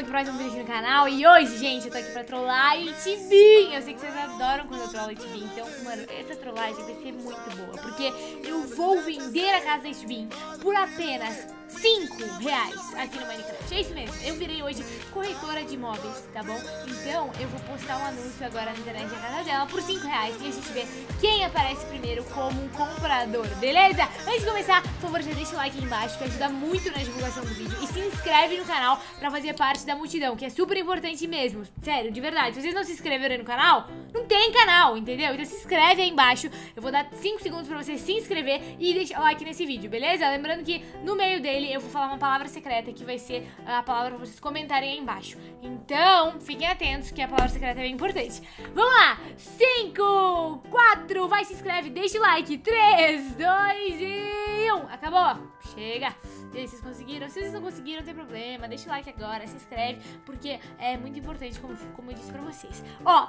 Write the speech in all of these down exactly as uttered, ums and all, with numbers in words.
aqui pra mais um vídeo aqui no canal. E hoje, gente, eu tô aqui pra trollar a IchBin. Eu sei que vocês adoram quando eu trollo a IchBin. Então, mano, essa trollagem vai ser muito boa, porque eu vou vender a casa da IchBin por apenas cinco reais aqui no Minecraft. É isso mesmo, eu virei hoje corretora de imóveis, tá bom? Então, eu vou postar um anúncio agora na internet da casa dela por cinco reais e a gente vê quem aparece primeiro como um comprador, beleza? Antes de começar, por favor, já deixa o like aí embaixo, que ajuda muito na divulgação do vídeo. E se inscreve no canal pra fazer parte da multidão, que é super importante mesmo. Sério, de verdade, se vocês não se inscreverem no canal, não tem canal, entendeu? Então se inscreve aí embaixo, eu vou dar cinco segundos pra você se inscrever e deixar o like nesse vídeo, beleza? Lembrando que no meio dele eu vou falar uma palavra secreta, que vai ser a palavra pra vocês comentarem aí embaixo. Então, fiquem atentos, que a palavra secreta é bem importante. Vamos lá! cinco, quatro, vai, se inscreve, deixa o like. três, dois e um. Acabou! Chega! E aí, vocês conseguiram? Se vocês não conseguiram, não tem problema. Deixa o like agora, se inscreve, porque é muito importante, como, como eu disse pra vocês. Ó,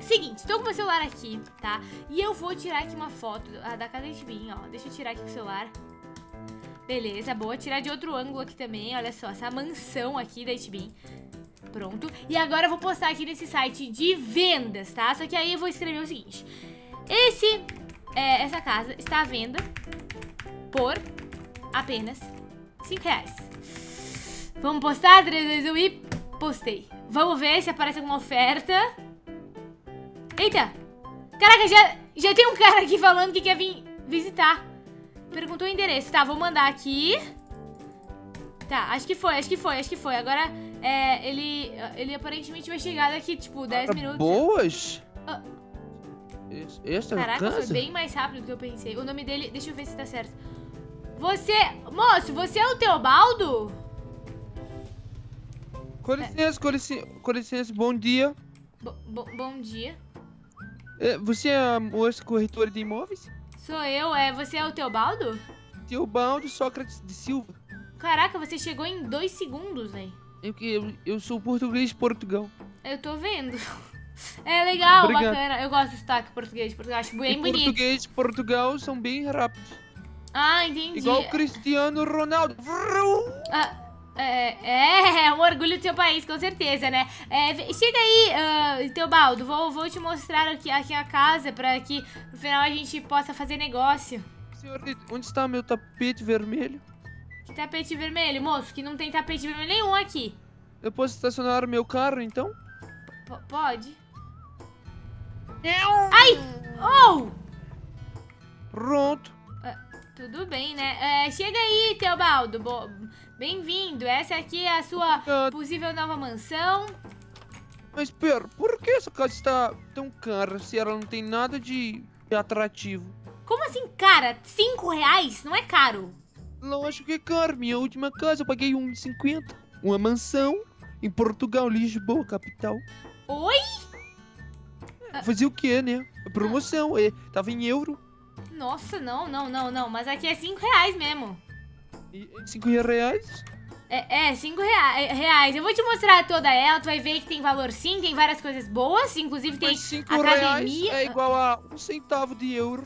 seguinte, tô com meu celular aqui, tá? E eu vou tirar aqui uma foto da casa da IchBin, ó. Deixa eu tirar aqui com o celular. Beleza, boa. Tirar de outro ângulo aqui também, olha só, essa mansão aqui da IchBin. Pronto. E agora eu vou postar aqui nesse site de vendas, tá? Só que aí eu vou escrever o seguinte. Esse, é, essa casa está à venda por apenas cinco reais. Vamos postar? três, dois, um e postei. Vamos ver se aparece alguma oferta. Eita! Caraca, já, já tem um cara aqui falando que quer vir visitar. Perguntou o endereço. Tá, vou mandar aqui. Tá, acho que foi, acho que foi, acho que foi. Agora, é, ele, ele aparentemente vai chegar daqui, tipo, dez minutos. Boas? Ah. Esse, caraca, é o foi bem mais rápido do que eu pensei. O nome dele, deixa eu ver se tá certo. Você, moço, você é o Teobaldo? Com licença, com licença, com licença, bom dia. Bo, bo, bom dia. Você é a moça corretora de imóveis? Sou eu, é. Você é o Teobaldo? Teobaldo Sócrates de Silva. Caraca, você chegou em dois segundos, velho. Eu, eu, eu sou português de Portugal. Eu tô vendo. É legal, obrigado, bacana. Eu gosto do sotaque português de Portugal, acho bem e bonito. Português de Portugal são bem rápidos. Ah, entendi. Igual o Cristiano Ronaldo. Ah. É, é um orgulho do seu país, com certeza, né? É, chega aí, uh, Teobaldo, vou, vou te mostrar aqui, aqui a casa pra que no final a gente possa fazer negócio. Senhorita, onde está meu tapete vermelho? Que tapete vermelho, moço? Que não tem tapete vermelho nenhum aqui. Eu posso estacionar o meu carro, então? P- pode. Não. Ai! Oh! Pronto. Uh, tudo bem, né? Uh, chega aí, Teobaldo. Bo- Bem-vindo, essa aqui é a sua uh, possível nova mansão. Mas pera, por que essa casa está tão cara se ela não tem nada de atrativo? Como assim, cara? Cinco reais? Não é caro? Lógico que é caro, minha última casa eu paguei um e cinquenta. Uma mansão em Portugal, Lisboa, capital. Oi? Fazer uh, o que, né? Promoção, uh, é, tava em euro. Nossa, não, não, não, não, mas aqui é cinco reais mesmo. cinco reais? É, é cinco reais. Eu vou te mostrar toda ela, tu vai ver que tem valor sim, tem várias coisas boas, inclusive tem academia. É igual a um centavo de euro.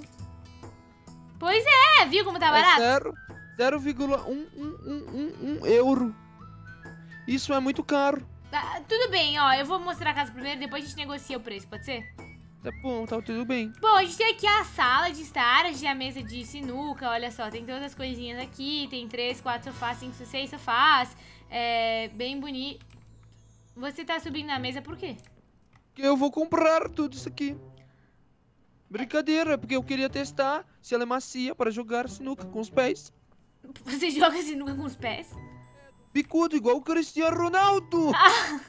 Pois é, viu como tá barato? É zero vírgula um euro. Isso é muito caro. Ah, tudo bem, ó, eu vou mostrar a casa primeiro, depois a gente negocia o preço, pode ser? Tá bom, tá tudo bem. Bom, a gente tem aqui a sala de estar, a gente tem a mesa de sinuca, olha só, tem todas as coisinhas aqui, tem três, quatro sofás, cinco, seis sofás, é bem bonito. Você tá subindo na mesa por quê? Porque eu vou comprar tudo isso aqui. Brincadeira, porque eu queria testar se ela é macia para jogar sinuca com os pés. Você joga sinuca com os pés? Bicudo, igual o Cristiano Ronaldo. Ah,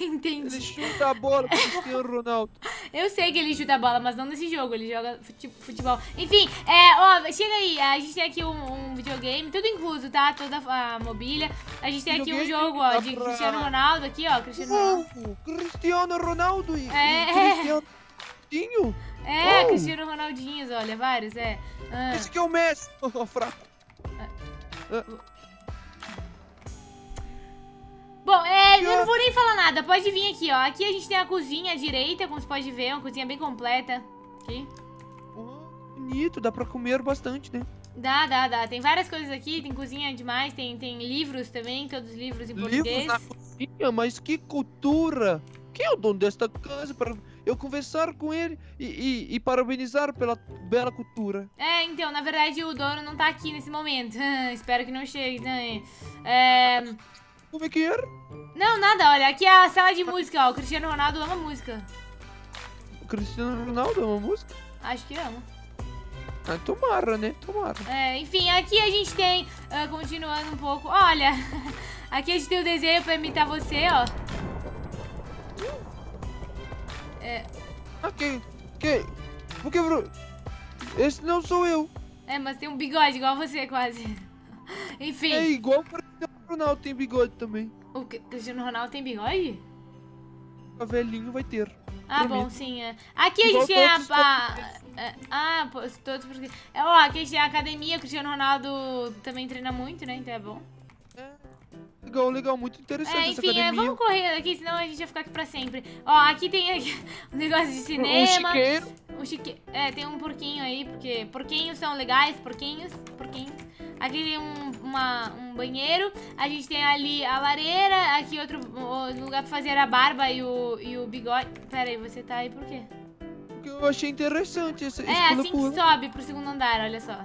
entendi. Ele chuta a bola, Cristiano Ronaldo. Eu sei que ele chuta a bola, mas não nesse jogo. Ele joga futebol. Enfim, é, ó, chega aí. A gente tem aqui um, um videogame, tudo incluso, tá? Toda a mobília. A gente tem aqui um jogo, ó, de pra... Cristiano Ronaldo aqui, ó. Cristiano Ronaldo. Cristiano Ronaldo e, é... e Cristiano... É, oh. Cristiano Ronaldinhos, olha, vários, é. Ah. Esse aqui é o Messi, oh, fraco. Ah. Ah. Bom, é, eu não vou nem falar nada, pode vir aqui, ó. Aqui a gente tem a cozinha à direita, como você pode ver, é uma cozinha bem completa. Aqui. Oh, bonito, dá pra comer bastante, né? Dá, dá, dá. Tem várias coisas aqui, tem cozinha demais, tem, tem livros também, todos os livros em português. Livros na cozinha? Mas que cultura! Quem é o dono desta casa para eu conversar com ele e, e, e parabenizar pela bela cultura? É, então, na verdade o dono não tá aqui nesse momento. Espero que não chegue, né? É... Como é que é? Não, nada, olha, aqui é a sala de música, ó. O Cristiano Ronaldo ama música. O Cristiano Ronaldo ama música? Acho que ama. Ah, tomara, né? Tomara. É, enfim, aqui a gente tem, uh, continuando um pouco, olha, aqui a gente tem o desenho pra imitar você, ó. É. Ok, ok. Porque esse não sou eu. É, mas tem um bigode igual a você, quase. Enfim. É igual o Cristiano Ronaldo tem bigode também. O Cristiano Ronaldo tem bigode? O velhinho vai ter. Ah, bom, sim. É. Aqui igual a gente tem a... a... Ah, todos porque... Ó, aqui a gente tem a academia, o Cristiano Ronaldo também treina muito, né? Então é bom. É, legal, legal, muito interessante é, enfim, essa academia. É, vamos correr aqui, senão a gente vai ficar aqui pra sempre. Ó, aqui tem aqui, um negócio de cinema. Um chiqueiro. Um chique... É, tem um porquinho aí, porque porquinhos são legais, porquinhos, porquinhos. Aqui tem um, uma, um banheiro, a gente tem ali a lareira, aqui outro lugar pra fazer a barba e o, e o bigode. Pera aí, você tá aí por quê? Eu achei interessante esse. É, assim que sobe pro segundo andar, olha só.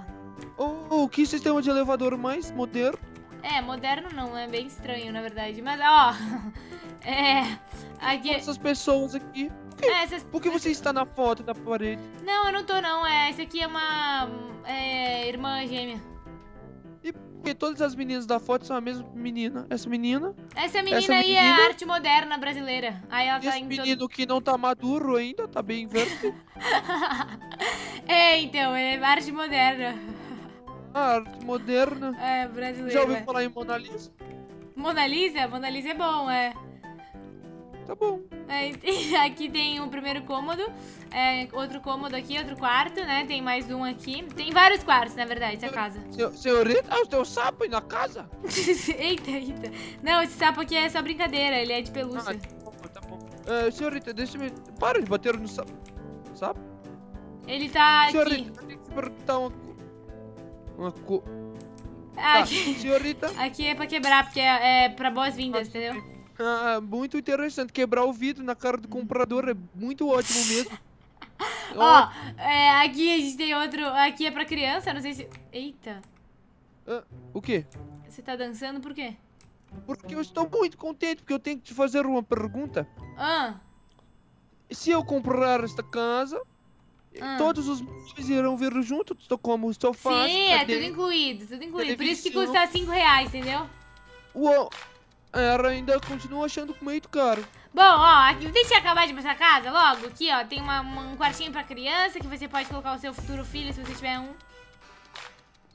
Oh, que sistema de elevador mais moderno. É, moderno não, é bem estranho, na verdade. Mas, ó, é... Aqui... Essas pessoas aqui... Por que, é, essas... Por que você está na foto da parede? Não, eu não tô, não. É, essa aqui é uma é, irmã gêmea. E porque todas as meninas da foto são a mesma menina. Essa menina... Essa menina essa aí menina, é a arte moderna brasileira. Aí ela esse tá em menino todo... que não tá maduro ainda, tá bem verde. É, então, é arte moderna. Ah, arte moderna. É, brasileira. Já ouviu falar em Mona Lisa? Mona Lisa? Mona Lisa é bom, é. Tá bom. É, tem, aqui tem o primeiro cômodo, é, outro cômodo aqui, outro quarto, né? Tem mais um aqui. Tem vários quartos, na verdade, essa casa. Senhor, senhorita, ah, tem um sapo aí na casa? Eita, eita. Não, esse sapo aqui é só brincadeira, ele é de pelúcia. Ah, tá bom. É, senhorita, deixa-me... Para de bater no sapo. Sapo? Ele tá senhorita, aqui. Senhorita, tem que se perguntar uma... Uma co... Ah, tá. Aqui... Senhorita? Aqui é pra quebrar, porque é, é pra boas-vindas, entendeu? Ah, muito interessante. Quebrar o vidro na cara do comprador é muito ótimo mesmo. Ó, oh, é, aqui a gente tem outro... Aqui é pra criança, não sei se... Eita. Ah, o quê? Você tá dançando por quê? Porque eu estou muito contente, porque eu tenho que te fazer uma pergunta. Ah. Se eu comprar esta casa... Hum. Todos os móveis irão vir junto, como sofá, sim, cadeira, é tudo incluído, tudo incluído. Por isso que custa cinco reais, entendeu? Uou, ela ainda continua achando meio caro. Bom, ó, aqui, deixa eu acabar de mostrar a casa logo. Aqui, ó, tem uma, uma, um quartinho pra criança que você pode colocar o seu futuro filho, se você tiver um.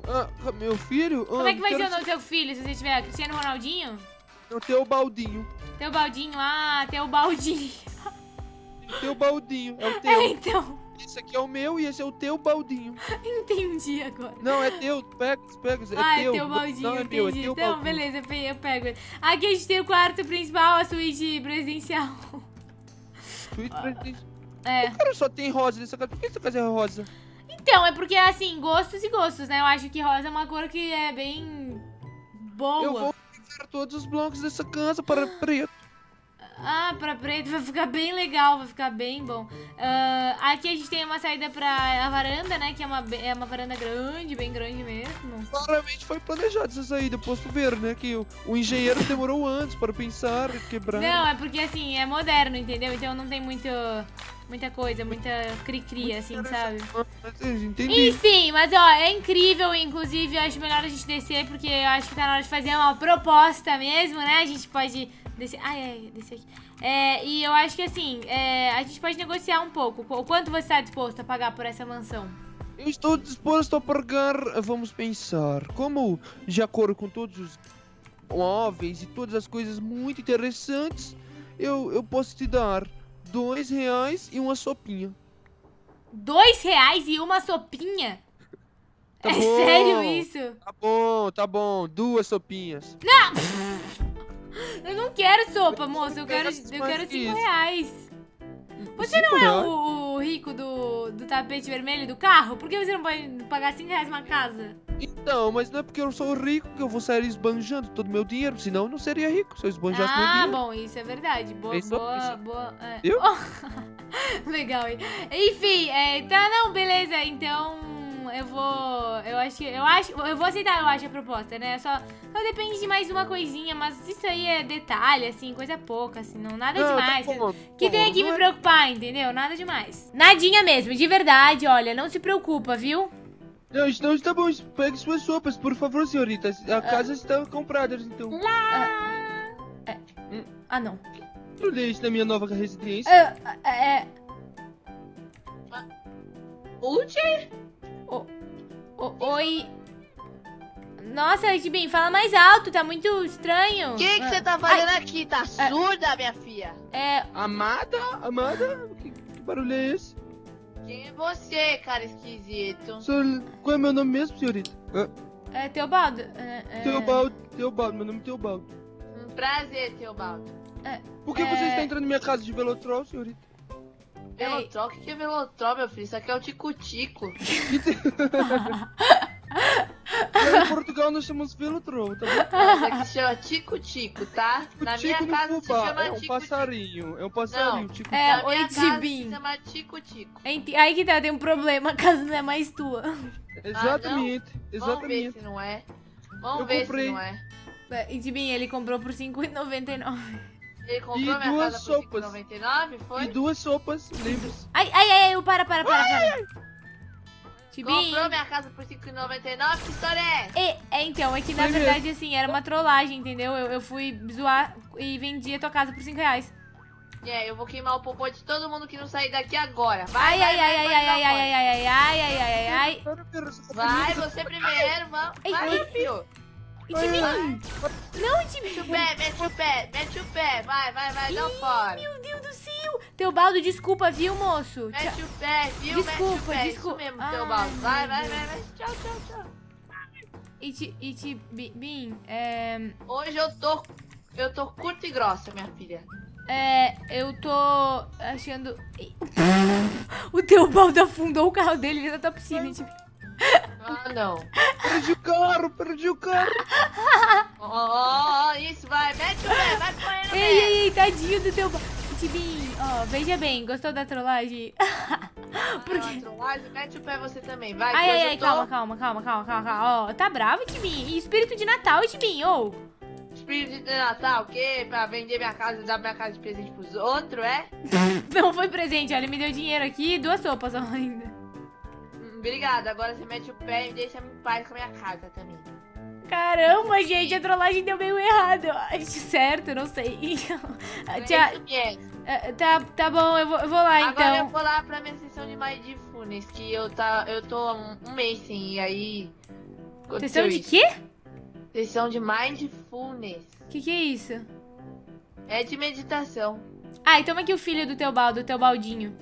Ah, meu filho? Como ah, é que vai ser o nome do seu filho, se você tiver Cristiano Ronaldinho? O Teobaldinho. Teobaldinho, ah, Teobaldinho. Teobaldinho, é o teu. É, então... Esse aqui é o meu e esse é o Teobaldinho. Entendi agora. Não, é teu, pega, pega, é ah, teu. Ah, é Teobaldinho, não, é meu, é teu. Então, Baldinho. Beleza, eu pego ele. Aqui a gente tem o quarto principal, a suíte presidencial. Suíte presidencial? É. O cara só tem rosa nessa casa, por que essa casa é rosa? Então, é porque, assim, gostos e gostos, né? Eu acho que rosa é uma cor que é bem boa. Eu vou pintar todos os blocos dessa casa para preto. Ah, pra preto vai ficar bem legal, vai ficar bem bom. Uh, aqui a gente tem uma saída pra a varanda, né? Que é uma, é uma varanda grande, bem grande mesmo. Claramente foi planejado essa saída, posso ver, né? Que o, o engenheiro demorou anos para pensar e quebrar. Não, é porque assim, é moderno, entendeu? Então não tem muito... Muita coisa, muita cri-cri, assim, sabe? Entendi. Enfim, mas ó, é incrível. Inclusive, eu acho melhor a gente descer, porque eu acho que tá na hora de fazer uma proposta mesmo, né? A gente pode descer... Ai, ai, descer aqui. É, e eu acho que, assim, é, a gente pode negociar um pouco. O quanto você tá disposto a pagar por essa mansão? Eu estou disposto a pagar... Vamos pensar. Como, de acordo com todos os móveis e todas as coisas muito interessantes, eu, eu posso te dar... Dois reais e uma sopinha. Dois reais e uma sopinha? Tá é bom, sério isso? Tá bom, tá bom. Duas sopinhas. Não! Eu não quero sopa, moço. Eu quero, eu quero cinco reais. Você não é o, o rico do, do tapete vermelho do carro? Por que você não pode pagar cinco reais uma casa? Então, mas não é porque eu sou rico que eu vou sair esbanjando todo o meu dinheiro, senão eu não seria rico se eu esbanjasse ah, meu dinheiro. Ah, bom, isso é verdade. Boa, pensou, boa, pensou. boa... É... Viu? Oh. Legal, hein? Enfim, é, então, não, beleza, então... Eu vou... Eu acho que... Eu acho... Eu vou aceitar, eu acho, a proposta, né? Só, só depende de mais uma coisinha, mas isso aí é detalhe, assim, coisa pouca, assim, não nada não, demais. Tá bom, que tem que me é... preocupar, entendeu? Nada demais. Nadinha mesmo, de verdade, olha, não se preocupa, viu? Não, então está bom, pegue suas sopas, por favor, senhorita. A casa ah. está comprada, então. Lá! Ah, é. ah não. Eu li isso na minha nova residência. Ah, é... Onde? O, o, oi. Nossa, IchBin, fala mais alto, tá muito estranho. O que você tá fazendo Ai. aqui? Tá surda, ah. minha filha? É. Amada? Amada? Que, que barulho é esse? Quem é você, cara esquisito? Senhor, qual é meu nome mesmo, senhorita? É Teobaldo. É, é... Teobaldo, Teobaldo, meu nome é Teobaldo. Um prazer, Teobaldo. É, Por que é... você está entrando na minha casa de velotrol, senhorita? Velotrol? O que é velotrol, meu filho? Isso aqui é o Tico-Tico. Em Portugal nós chamamos velotrol, tá bom? Isso aqui se chama Tico-Tico, tá? Tico, na minha tico casa se chama é um tico, passarinho, tico. É um passarinho, Tico-Tico. Tico. É, oi, Tibim. Se chama Tico-Tico. Aí que tá, tem um problema, a casa não é mais tua. Exatamente, ah, exatamente. Vamos ver se não é. Vamos Eu ver comprei. se não é. E Tibim, ele comprou por cinco reais e noventa e nove centavos. Ele comprou e minha duas casa por cinco reais e noventa e nove centavos, foi? E duas sopas livres. Ai, ai, ai, eu para, para, para, para. IchBin. Comprou minha casa por cinco reais e noventa e nove centavos, que história é essa? É, então, é que na Sim, verdade, assim, era uma trollagem, entendeu? Eu, eu fui zoar e vendi a tua casa por cinco reais. É, yeah, eu vou queimar o popô de todo mundo que não sair daqui agora. Vai, ai, vai, ai, vai, ai, vai, ai, vai, ai, vai, ai, vai, ai, ai, ai, ai, ai, vai, você primeiro, vamos. Vai, filho. IchBin! Não, IchBin! Mete o pé, mete o pé, mete o pé, vai, vai, vai, não fora! Meu Deus do céu! Teobaldo, desculpa, viu, moço? Mete o pé, viu? Desculpa, mete o pé, desculpa. Isso mesmo, Teobaldo. Vai, vai, vai, vai, tchau, tchau, tchau. IchBin, é... Hoje eu tô, eu tô curta e grossa, minha filha. É, eu tô achando... O Teobaldo afundou o carro dele dentro da piscina, IchBin. Ah, não. Perdi o carro, perdi o carro. oh, oh, oh, isso, vai, mete o pé, vai correndo. Ei, mesmo. ei, ei, tadinho do teu... IchBin, ó, oh, veja bem, gostou da trollagem? Por quê? Ah, trollagem, mete o pé você também, vai. Ai, ai, ai, tô... calma, calma, calma, calma, calma, calma. Oh, tá bravo, IchBin. E espírito de Natal, IchBin, ô. Oh. Espírito de Natal, o quê? Pra vender minha casa e dar minha casa de presente pros outros, é? Não foi presente, olha, ele me deu dinheiro aqui e duas sopas ainda. Obrigada, agora você mete o pé e deixa em paz com a minha casa também. Caramba, gente, a trollagem deu meio errado. Certo, não sei. Tá, tá bom, eu vou, eu vou lá agora então. Agora eu vou lá pra minha sessão de mindfulness, que eu, tá, eu tô há um, um mês sem, e aí... Sessão de isso. quê? Sessão de mindfulness. Que que é isso? É de meditação. Ah, e toma aqui o filho do Teobaldo, o Teobaldinho.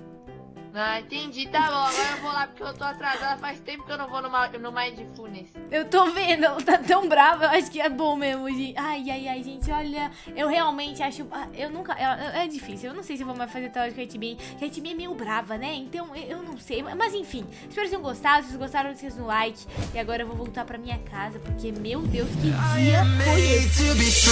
Ah, entendi, tá bom, agora eu vou lá porque eu tô atrasada, faz tempo que eu não vou no, no mindfulness. Eu tô vendo, ela tá tão brava, eu acho que é bom mesmo, gente. Ai, ai, ai, gente, olha, eu realmente acho, eu nunca, é, é difícil, eu não sei se eu vou mais fazer tal com a IchBin, que a IchBin é meio brava, né, então eu não sei, mas enfim, espero que tenham gostado, se vocês gostaram, não esqueçam o like, e agora eu vou voltar pra minha casa, porque, meu Deus, que dia foi esse.